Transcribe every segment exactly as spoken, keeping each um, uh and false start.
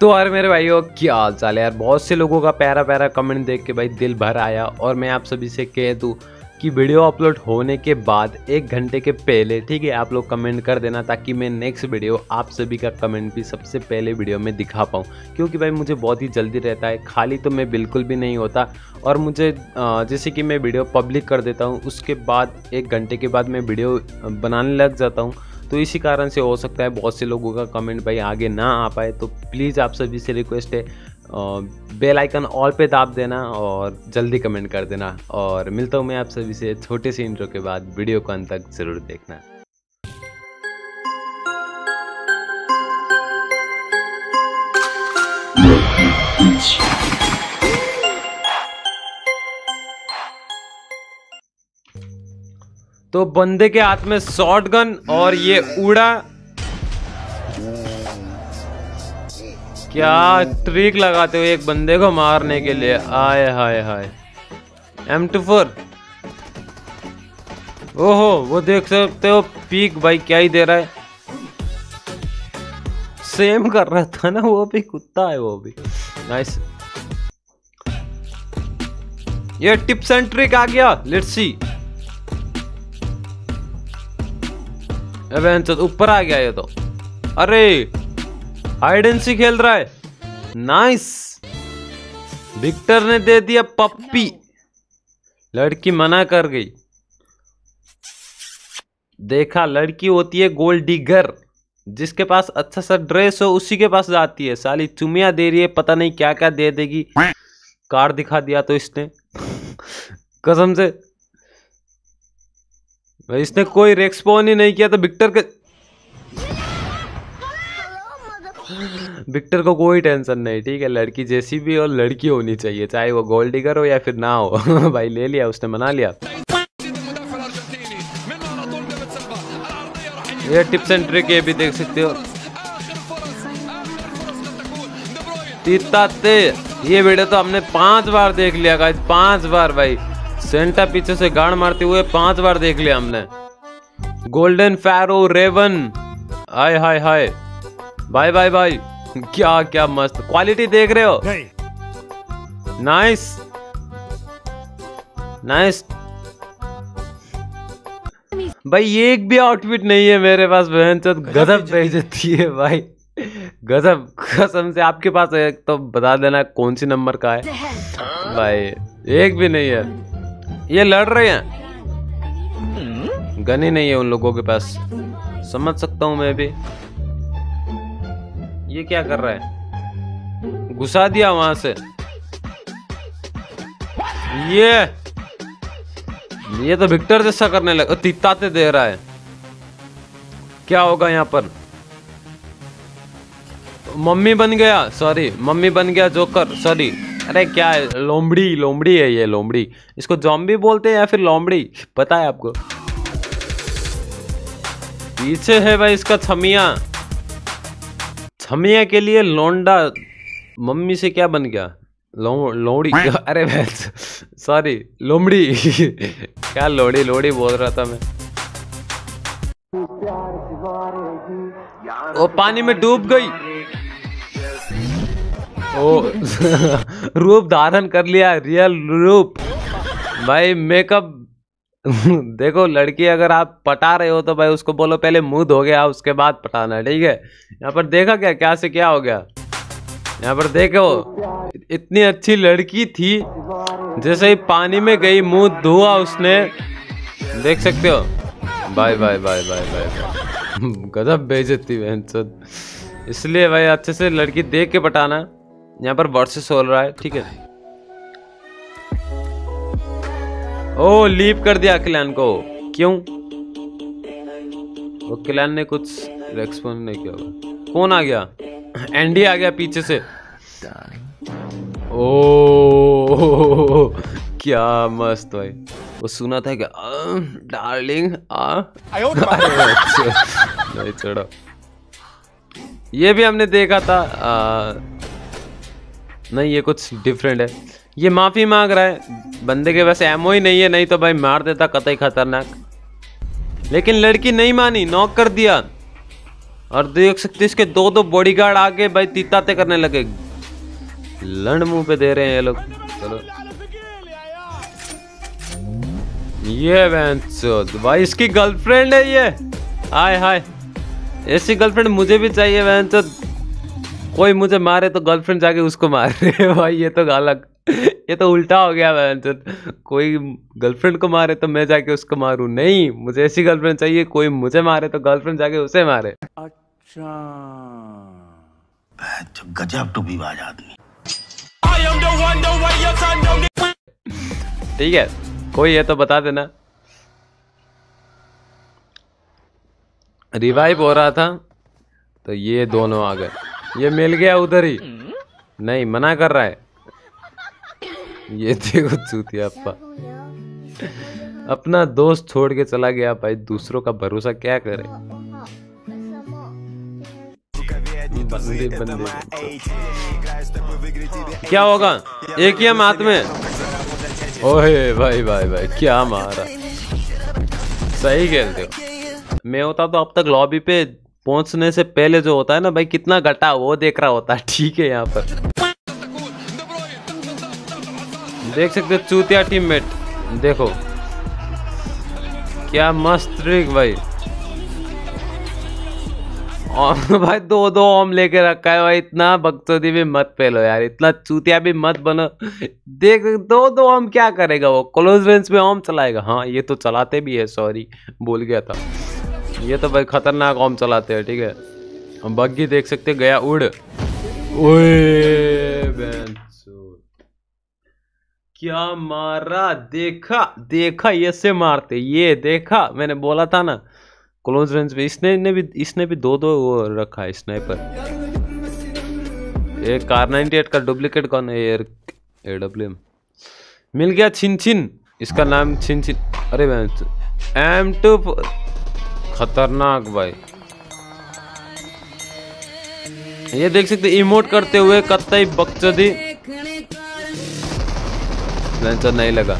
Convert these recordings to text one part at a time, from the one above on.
तो यार मेरे भाइयों क्या हाल चाल है यार। बहुत से लोगों का प्यारा प्यारा कमेंट देख के भाई दिल भर आया और मैं आप सभी से कह दूं कि वीडियो अपलोड होने के बाद एक घंटे के पहले ठीक है आप लोग कमेंट कर देना, ताकि मैं नेक्स्ट वीडियो आप सभी का कमेंट भी सबसे पहले वीडियो में दिखा पाऊँ। क्योंकि भाई मुझे बहुत ही जल्दी रहता है, खाली तो मैं बिल्कुल भी नहीं होता। और मुझे जैसे कि मैं वीडियो पब्लिक कर देता हूँ उसके बाद एक घंटे के बाद मैं वीडियो बनाने लग जाता हूँ, तो इसी कारण से हो सकता है बहुत से लोगों का कमेंट भाई आगे ना आ पाए। तो प्लीज़ आप सभी से रिक्वेस्ट है बेल आइकन ऑल पे दाब देना और जल्दी कमेंट कर देना। और मिलता हूँ मैं आप सभी से छोटे से इंट्रो के बाद, वीडियो को अंत तक ज़रूर देखना। तो बंदे के हाथ में शॉटगन और ये उड़ा, क्या ट्रिक लगाते हो एक बंदे को मारने के लिए। आय हाय हाय एम टू फोर। ओहो वो देख सकते हो पीक भाई क्या ही दे रहा है, सेम कर रहा था ना, वो भी कुत्ता है वो भी। नाइस, ये टिप्स एंड ट्रिक आ गया। लेट्स सी, ऊपर आ गया ये तो। अरे हाइड एंड सीक खेल रहा है। नाइस, विक्टर ने दे दिया पप्पी, लड़की मना कर गई। देखा, लड़की होती है गोल्ड डिगर, जिसके पास अच्छा सा ड्रेस हो उसी के पास जाती है। साली चुमिया दे रही है, पता नहीं क्या क्या दे देगी। कार दिखा दिया तो इसने कसम से भाई, इसने कोई रेस्पॉन्ड ही नहीं किया तो विक्टर के विक्टर को कोई टेंशन नहीं। ठीक है, लड़की जैसी भी और लड़की होनी चाहिए, चाहे वो गोल्ड डिगर हो या फिर ना हो। भाई ले लिया उसने, मना लिया। ये टिप्स एंड ट्रिक ये भी देख सकते हो। तीताते ये वीडियो तो हमने पांच बार देख लिया गाइस, पांच बार भाई। सेंटा पीछे से गाड़ मारते हुए पांच बार देख लिया हमने। Golden pharaoh Raven, hi hi hi bye bye bye. क्या क्या मस्त क्वालिटी देख रहे हो। नाइस नाइस भाई, एक भी आउटफिट नहीं है मेरे पास। बहन चोद गजब बेइज्जती है भाई, गजब कसम से। आपके पास एक तो बता देना कौन सी नंबर का है भाई, एक भी नहीं है। ये लड़ रहे हैं, गन ही नहीं है उन लोगों के पास, समझ सकता हूं मैं भी। ये क्या कर रहा है, घुसा दिया वहां से। ये ये तो विक्टर जैसा करने लगा, तीताते दे रहा है। क्या होगा यहाँ पर, मम्मी बन गया, सॉरी मम्मी बन गया जोकर, सॉरी। अरे क्या है, लोमड़ी लोमड़ी है ये, लोमड़ी। इसको जॉम्बी बोलते हैं या फिर लोमड़ी, पता है आपको। पीछे है भाई इसका छमिया, छमिया के लिए लोंडा। मम्मी से क्या बन गया, लो, लोड़ी। अरे भैंस सॉरी लोमड़ी। क्या लोड़ी लोड़ी बोल रहा था मैं। वो पानी में डूब गई, ओ, रूप धारण कर लिया, रियल रूप भाई। मेकअप देखो, लड़की अगर आप पटा रहे हो तो भाई उसको बोलो पहले मुंह धो गया, उसके बाद पटाना, ठीक है। यहाँ पर देखा क्या क्या से क्या हो गया। यहाँ पर देखो, इतनी अच्छी लड़की थी, जैसे ही पानी में गई मुंह धोआ उसने, देख सकते हो। Bye bye bye bye bye, गजब बेइज्जती बहन। इसलिए भाई अच्छे से लड़की देख के पटाना। यहाँ पर वर्सेस हो रहा है, ठीक है। ओ लीप कर दिया क्लैन को, क्यों वो क्लैन ने कुछ रेस्पॉन्ड नहीं किया होगा। कौन आ गया, एंडी आ गया पीछे से। ओ क्या मस्त भाई, वो सुना था क्या, डार्लिंग आ। नहीं छोड़ा, ये भी हमने देखा था। आ, नहीं ये कुछ डिफरेंट है। ये माफ़ी मांग रहा है, बंदे के पास एमओ ही नहीं है, नहीं तो भाई मार देता, कतई खतरनाक। लेकिन लड़की नहीं मानी, नॉक कर दिया। और देख सकते इसके दो दो बॉडीगार्ड आके भाई तीताते करने लगे। लंड मुंह पे दे रहे हैं ये लोग। चलो ये बहनचोद भाई इसकी गर्लफ्रेंड है ये। हाय हाय ऐसी गर्लफ्रेंड मुझे भी चाहिए बहनचोद। कोई मुझे मारे तो गर्लफ्रेंड जाके उसको मारे भाई ये तो गलत, ये तो उल्टा हो गया बहनचोद। कोई गर्लफ्रेंड को मारे तो मैं जाके उसको मारूं। नहीं, मुझे ऐसी गर्लफ्रेंड चाहिए कोई मुझे मारे तो गर्लफ्रेंड जाके उसे मारे। अच्छा गजब तो बीवाज आदमी। ठीक है कोई है तो बता देना। रिवाइव हो रहा था तो ये दोनों आ गए। ये मिल गया उधर ही, नहीं मना कर रहा है ये। देखो चूतिया अपना दोस्त छोड़ के चला गया भाई। दूसरों का भरोसा क्या करे। बंदे बंदे क्या होगा एक ही हाथ में। ओहे भाई भाई भाई क्या मारा। सही खेलते हो। मैं होता तो अब तक लॉबी पे पहुंचने से पहले जो होता है ना भाई कितना घटा वो देख रहा होता है। ठीक है यहाँ पर देख सकते चूतिया टीममेट। देखो क्या मस्त ट्रिक भाई। और भाई दो दो ओम लेके रखा है भाई। इतना बकचोदी भी मत फैलो यार, इतना चूतिया भी मत बनो। देख दो दो ओम क्या करेगा वो, क्लोज रेंज में ओम चलाएगा। हाँ ये तो चलाते भी है, सॉरी भूल गया था। ये तो भाई खतरनाक ओम चलाते हैं। ठीक है हम बग्गी देख सकते गया उड़। ओए क्या मारा। देखा देखा ये से मारते, ये देखा मैंने बोला था ना क्लोज रेंज पे। इसने ने भी इसने भी दो दो वो रखा है स्नाइपर। एक कार अट्ठानवे का डुप्लीकेट कौन है यार। एडब्ल्यूएम मिल गया। छिन छिन इसका नाम छिन छिन। अरे एम टू खतरनाक भाई। ये देख सकते इमोट करते हुए कत्तई बकचोदी। लेंसर नहीं लगा,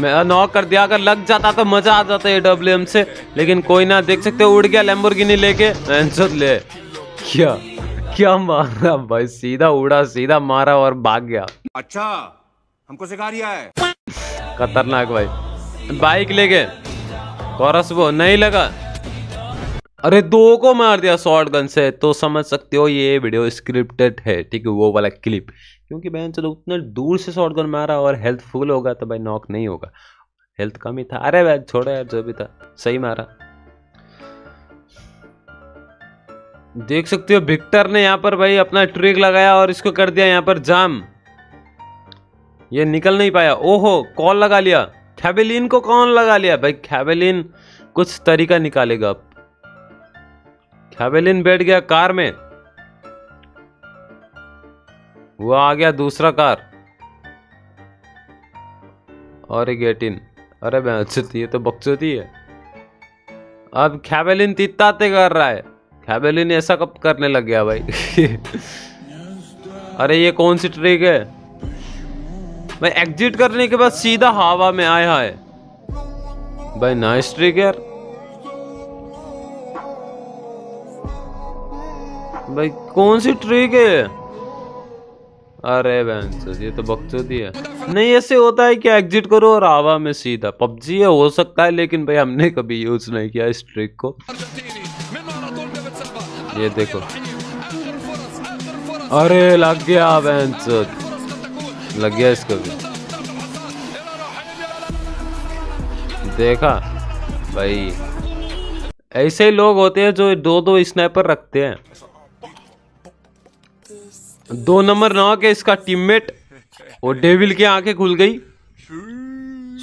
मैं नॉक कर दिया। अगर लग जाता तो मजा आ जाता है डब्ल्यूएम से, लेकिन कोई ना। देख सकते हो उड़ गया लैम्बोर्गिनी लेके। लेंसर ले क्या क्या मारा भाई। सीधा उड़ा सीधा मारा और भाग गया। अच्छा हमको सिखा रिया है। खतरनाक भाई। बाइक लेके कॉरस वो नहीं लगा। अरे दो को मार दिया शॉटगन से। तो समझ सकते हो ये वीडियो स्क्रिप्टेड है। ठीक है वो वाला क्लिप, क्योंकि बहन चलो उतना दूर से शॉटगन मारा और हेल्थ फुल होगा तो भाई नॉक नहीं होगा। हेल्थ कम ही था। अरे भाई छोड़ो यार जो भी था सही मारा। देख सकते हो विक्टर ने यहाँ पर भाई अपना ट्रिक लगाया और इसको कर दिया यहाँ पर जाम। ये निकल नहीं पाया। ओहो कॉल लगा लिया। खैबेलिन को कौन लगा लिया भाई। खैबेलिन कुछ तरीका निकालेगा। खैबेलिन बैठ गया कार में। वो आ गया दूसरा कार और गेट इन। अरे बहनचोद ये तो बकचोदी है। अब खैबेलिन तीताते कर रहा है। खैबेलिन ऐसा कब करने लग गया भाई। अरे ये कौन सी ट्रिक है भाई। एग्जिट करने के बाद सीधा हवा में आया है भाई। नाइस ट्रिक यार भाई। कौन सी ट्रिक है। अरे बहनचोद ये तो बकचोदी है। नहीं ऐसे होता है कि एग्जिट करो और आवा में सीधा। पबजी है हो सकता है, लेकिन भाई हमने कभी यूज नहीं किया इस ट्रिक को। ये देखो अरे लग गया बहनचोद, लग गया इसको भी। देखा भाई ऐसे ही लोग होते हैं जो दो दो स्नाइपर रखते हैं। दो नंबर नॉक है इसका टीममेट। और डेविल की आंखें खुल गई।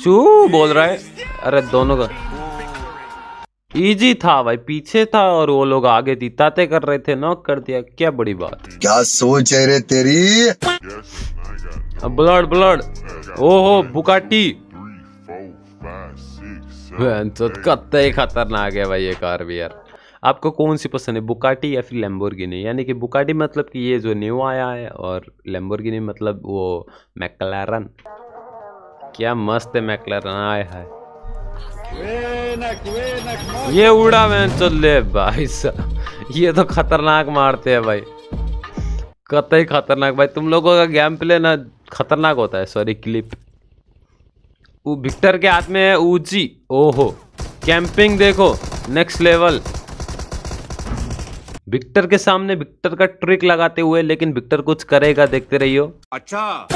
शू बोल रहा है। अरे दोनों का इजी था भाई। पीछे था और वो लोग आगे तीताते कर रहे थे। नॉक कर दिया। क्या बड़ी बात। क्या सोच है रे तेरी। Blood blood. ओहो बुकाटी। कतई खतरनाक है भाई ये कार भी यार। आपको कौन सी पसंद है बुकाटी या फिर लैम्बोर्गिनी। यानी कि बुकाटी मतलब कि ये जो न्यू आया है और लैम्बोर्गिनी मतलब वो मैक्लारन। क्या मस्त है मैक्लारन। आया है ये उड़ा मैंने चल ले भाई साहब, ये तो खतरनाक मारते हैं भाई, कतई खतरनाक भाई। तुम लोगों का गेम प्ले ना खतरनाक होता है। सॉरी क्लिप वो विक्टर के हाथ में है। ऊजी ओहो कैंपिंग देखो नेक्स्ट लेवल। विक्टर के सामने विक्टर का ट्रिक लगाते हुए, लेकिन विक्टर कुछ करेगा देखते रहियो। अच्छा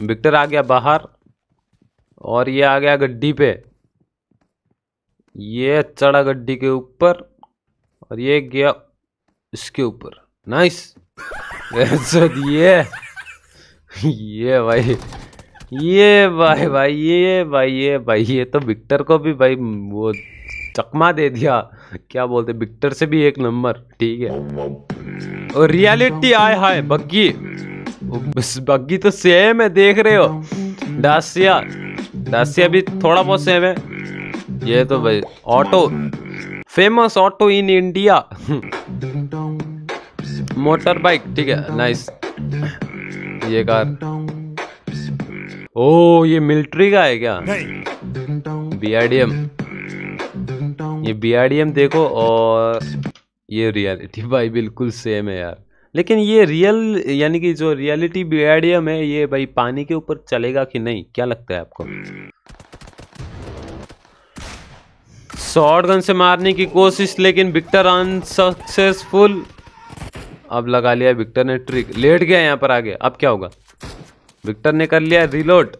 विक्टर आ गया बाहर और ये आ गया गड्डी पे, ये चढ़ा गड्डी के ऊपर और ये गया इसके ऊपर। नाइस ये ये भाई ये भाई भाई ये भाई ये भाई ये तो विक्टर को भी भाई वो चकमा दे दिया, क्या बोलते विक्टर से भी एक नंबर। ठीक है और रियलिटी आए हाय बग्गी, बग्गी तो सेम है देख रहे हो। दासिया दासिया भी थोड़ा बहुत सेम है। ये तो भाई auto famous auto in India motor bike. ठीक है नाइस। ये कार ओ ये मिलिट्री का है क्या? बीआरडीएम, ये बीआरडीएम देखो और ये रियलिटी भाई बिल्कुल सेम है यार। लेकिन ये रियल यानी कि जो रियलिटी बीआरडीएम है ये भाई पानी के ऊपर चलेगा कि नहीं, क्या लगता है आपको? शॉटगन से मारने की कोशिश लेकिन विक्टर अनसक्सेसफुल। अब लगा लिया विक्टर ने ट्रिक, लेट गया यहाँ पर आगे। अब क्या होगा? विक्टर ने कर लिया रिलोड।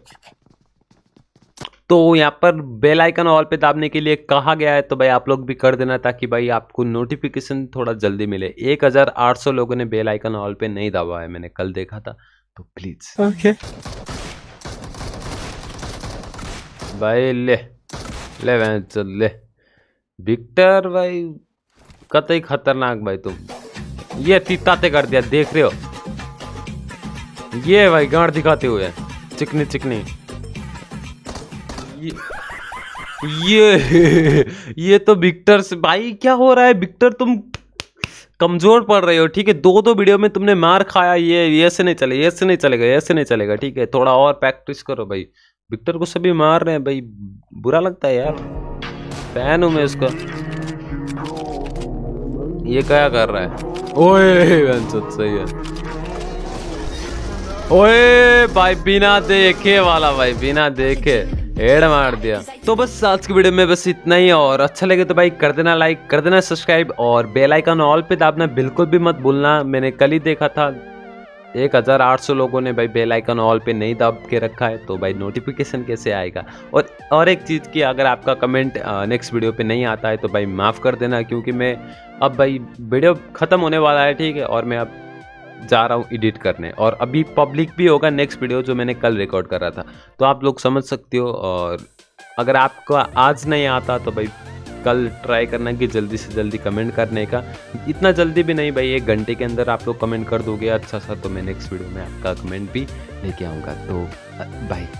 तो यहाँ पर बेल आइकन ऑल पे दाबने के लिए कहा गया है, तो भाई आप लोग भी कर देना ताकि भाई आपको नोटिफिकेशन थोड़ा जल्दी मिले। एक हज़ार आठ सौ लोगों ने बेल आइकन ऑल पे नहीं दबा है, मैंने कल देखा था, तो प्लीज ओके okay. भाई ले ले भाई चल ले विक्टर भाई कतई खतरनाक भाई तुम। ये तीताते कर दिया देख रहे हो, ये भाई गांड दिखाते हुए चिकनी चिकनी। ये ये, ये तो विक्टर से भाई क्या हो रहा है? विक्टर तुम कमजोर पड़ रहे हो। ठीक है दो दो वीडियो में तुमने मार खाया। ये ये से नहीं चले, ये से नहीं चलेगा, ये से नहीं चलेगा। ठीक है थोड़ा और प्रैक्टिस करो भाई। विक्टर को सभी मार रहे हैं भाई, बुरा लगता है यार। फैन हूं मैं उसका। ये क्या कर रहा है? ओए सही है। ओए भाई बिना देखे वाला भाई बिना देखे हेड मार दिया। तो बस आज की वीडियो में बस इतना ही, और अच्छा लगे तो भाई कर देना लाइक, कर देना सब्सक्राइब और बेल आइकन ऑल पे दाबना बिल्कुल भी मत भूलना। मैंने कल ही देखा था एक हज़ार आठ सौ लोगों ने भाई बेल आइकन ऑल पे नहीं दाब के रखा है, तो भाई नोटिफिकेशन कैसे आएगा। और और एक चीज़ की अगर आपका कमेंट नेक्स्ट वीडियो पे नहीं आता है तो भाई माफ़ कर देना, क्योंकि मैं अब भाई वीडियो ख़त्म होने वाला है। ठीक है और मैं अब जा रहा हूँ एडिट करने, और अभी पब्लिक भी होगा नेक्स्ट वीडियो जो मैंने कल रिकॉर्ड कर रहा था, तो आप लोग समझ सकते हो। और अगर आपको आज नहीं आता तो भाई कल ट्राई करना कि जल्दी से जल्दी कमेंट करने का। इतना जल्दी भी नहीं भाई, एक घंटे के अंदर आप लोग कमेंट कर दोगे अच्छा सा, तो मैं नेक्स्ट वीडियो में आपका कमेंट भी लेके आऊँगा। तो बाय।